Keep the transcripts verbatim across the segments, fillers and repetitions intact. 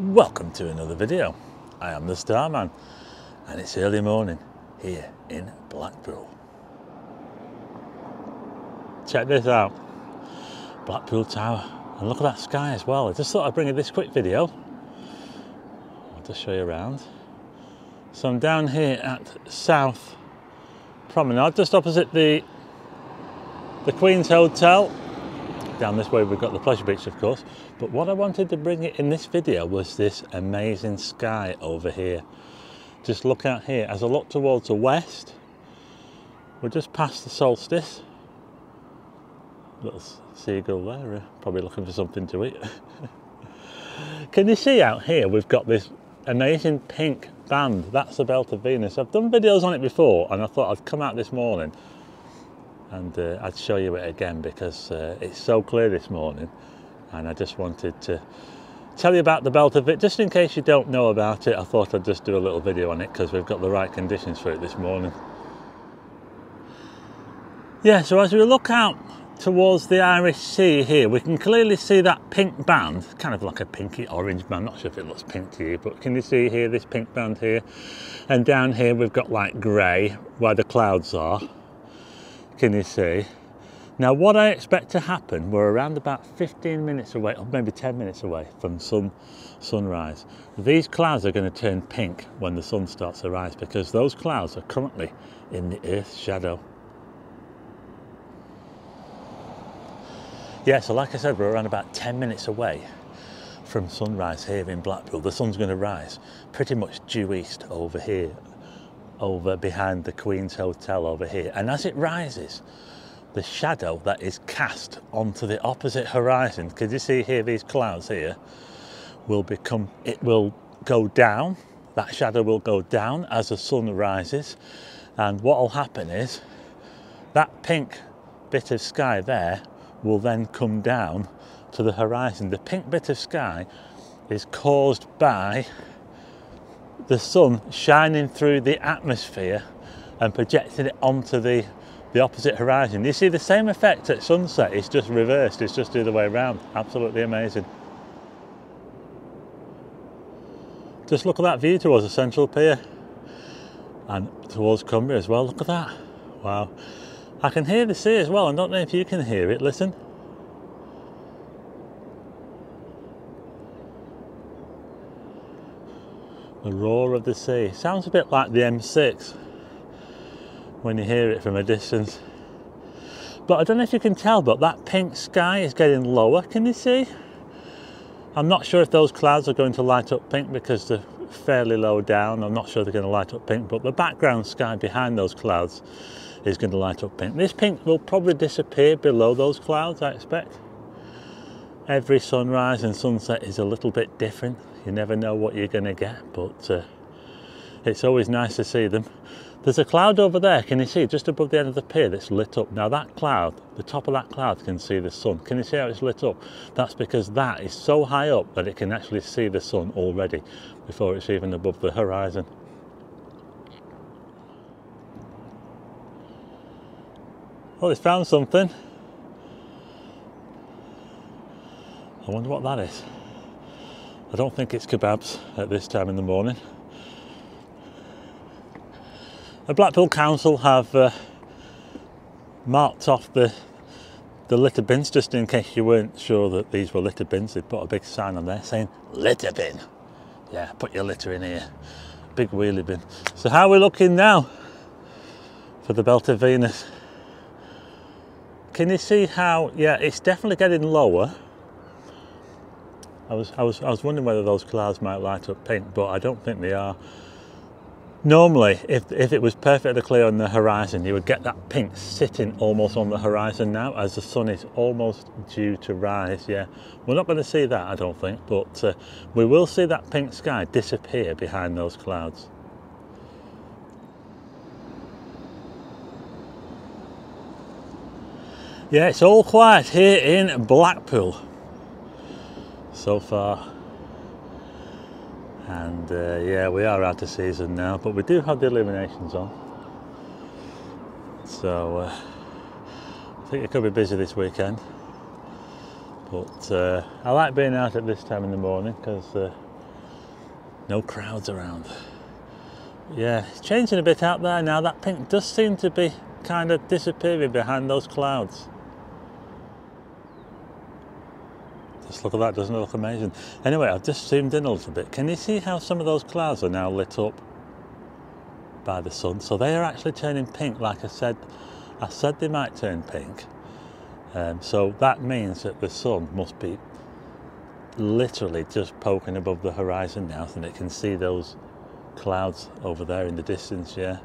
Welcome to another video. I am the Starman and it's early morning here in Blackpool. Check this out, Blackpool Tower, and look at that sky as well. I just thought I'd bring you this quick video. I'll just show you around. So I'm down here at South Promenade, just opposite the the Queen's Hotel. Down this way we've got the pleasure beach, of course, but what I wanted to bring it in this video was this amazing sky over here. Just look out here as I look towards the west. We're just past the solstice. Little seagull there, probably looking for something to eat. Can you see out here we've got this amazing pink band? That's the Belt of Venus. I've done videos on it before and I thought I'd come out this morning and uh, I'd show you it again because uh, it's so clear this morning, and I just wanted to tell you about the Belt of Venus. Just in case you don't know about it, I thought I'd just do a little video on it because we've got the right conditions for it this morning. Yeah, so as we look out towards the Irish Sea here, we can clearly see that pink band, kind of like a pinky orange band. Not sure if it looks pink to you, but can you see here this pink band here? And down here we've got like grey where the clouds are. Can you see? Now what I expect to happen, we're around about fifteen minutes away, or maybe ten minutes away from sun, sunrise. These clouds are going to turn pink when the sun starts to rise because those clouds are currently in the Earth's shadow. Yeah, so like I said, we're around about ten minutes away from sunrise here in Blackpool. The sun's going to rise pretty much due east over here, over behind the Queen's Hotel over here, and as it rises the shadow that is cast onto the opposite horizon, could you see here these clouds here will become, it will go down, that shadow will go down as the sun rises, and what will happen is that pink bit of sky there will then come down to the horizon. The pink bit of sky is caused by the sun shining through the atmosphere and projecting it onto the, the opposite horizon. You see the same effect at sunset, it's just reversed, it's just the other way around. Absolutely amazing. Just look at that view towards the central pier and towards Cumbria as well, look at that. Wow. I can hear the sea as well, I don't know if you can hear it, listen. The roar of the sea. Sounds a bit like the M six when you hear it from a distance. But I don't know if you can tell, but that pink sky is getting lower, can you see? I'm not sure if those clouds are going to light up pink because they're fairly low down. I'm not sure they're going to light up pink, but the background sky behind those clouds is going to light up pink. This pink will probably disappear below those clouds, I expect. Every sunrise and sunset is a little bit different. You never know what you're going to get, but uh, it's always nice to see them. There's a cloud over there, can you see, just above the end of the pier that's lit up. Now that cloud, the top of that cloud can see the sun. Can you see how it's lit up? That's because that is so high up that it can actually see the sun already before it's even above the horizon. Well, they found something. I wonder what that is. I don't think it's kebabs at this time in the morning. The Blackpool Council have uh, marked off the, the litter bins, just in case you weren't sure that these were litter bins. They put a big sign on there saying, litter bin. Yeah, put your litter in here. Big wheelie bin. So how are we looking now for the Belt of Venus? Can you see how, yeah, it's definitely getting lower. I was, I, was, I was wondering whether those clouds might light up pink, but I don't think they are. Normally, if, if it was perfectly clear on the horizon, you would get that pink sitting almost on the horizon now, as the sun is almost due to rise, yeah. We're not going to see that, I don't think, but uh, we will see that pink sky disappear behind those clouds. Yeah, it's all quiet here in Blackpool so far, and uh, yeah, we are out of season now, but we do have the illuminations on, so uh, I think it could be busy this weekend, but uh, I like being out at this time in the morning because uh, No crowds around. Yeah, it's changing a bit out there now. That pink does seem to be kind of disappearing behind those clouds. Just look at that, doesn't it look amazing? Anyway, I've just zoomed in a little bit. Can you see how some of those clouds are now lit up by the sun? So they are actually turning pink, like I said. I said they might turn pink. Um, so that means that the sun must be literally just poking above the horizon now, and it can see those clouds over there in the distance, yeah.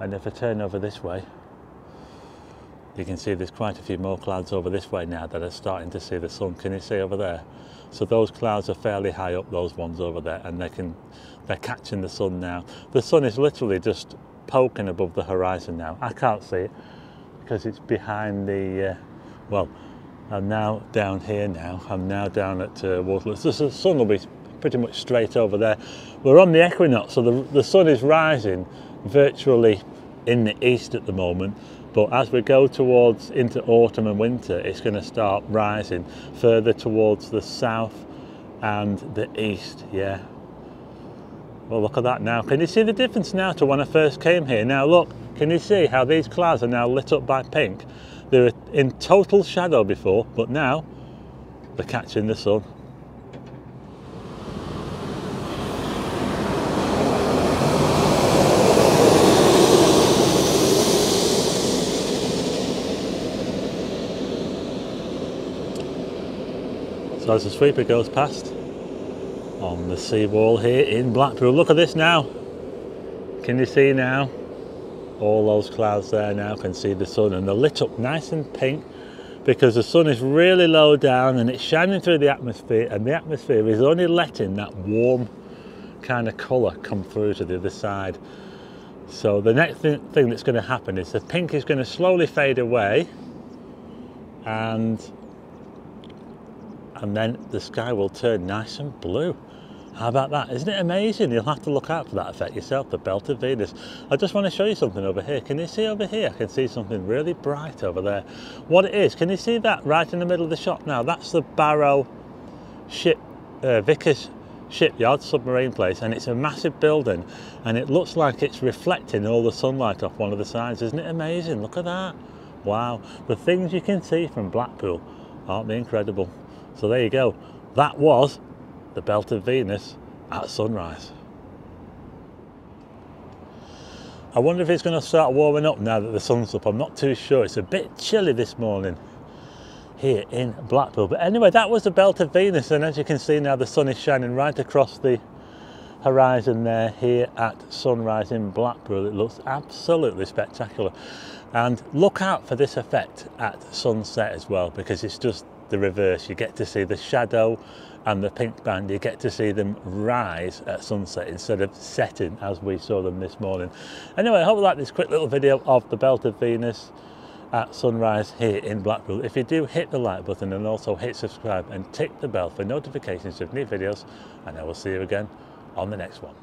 And if I turn over this way, you can see there's quite a few more clouds over this way now that are starting to see the sun. Can you see over there? So those clouds are fairly high up, those ones over there, and they can, they're catching the sun now. The sun is literally just poking above the horizon now. I can't see it because it's behind the, uh, well, I'm now down here now. I'm now down at uh, Waterloo. So the sun will be pretty much straight over there. We're on the equinox, so the, the sun is rising virtually in the east at the moment. But as we go towards into autumn and winter, it's going to start rising further towards the south and the east, yeah. Well, look at that now. Can you see the difference now to when I first came here? Now look, can you see how these clouds are now lit up by pink? They were in total shadow before, but now they're catching the sun. So as the sweeper goes past on the seawall here in Blackpool, look at this now. Can you see now? All those clouds there now can see the sun, and they're lit up nice and pink because the sun is really low down and it's shining through the atmosphere, and the atmosphere is only letting that warm kind of colour come through to the other side. So the next thing, thing that's going to happen is the pink is going to slowly fade away, and and then the sky will turn nice and blue. How about that? Isn't it amazing? You'll have to look out for that effect yourself, the Belt of Venus. I just want to show you something over here. Can you see over here? I can see something really bright over there. What it is, can you see that right in the middle of the shop now? That's the Barrow ship, uh, Vickers Shipyard submarine place, and it's a massive building, and it looks like it's reflecting all the sunlight off one of the sides. Isn't it amazing? Look at that. Wow. The things you can see from Blackpool, aren't they incredible? So there you go. That was the Belt of Venus at sunrise. I wonder if it's going to start warming up now that the sun's up. I'm not too sure. It's a bit chilly this morning here in Blackpool. But anyway, that was the Belt of Venus, and as you can see now, the sun is shining right across the horizon there here at sunrise in Blackpool. It looks absolutely spectacular. And look out for this effect at sunset as well, because it's just the reverse. You get to see the shadow and the pink band, you get to see them rise at sunset instead of setting as we saw them this morning. Anyway, I hope you like this quick little video of the Belt of Venus at sunrise here in Blackpool. If you do, hit the like button and also hit subscribe and tick the bell for notifications of new videos, and I will see you again on the next one.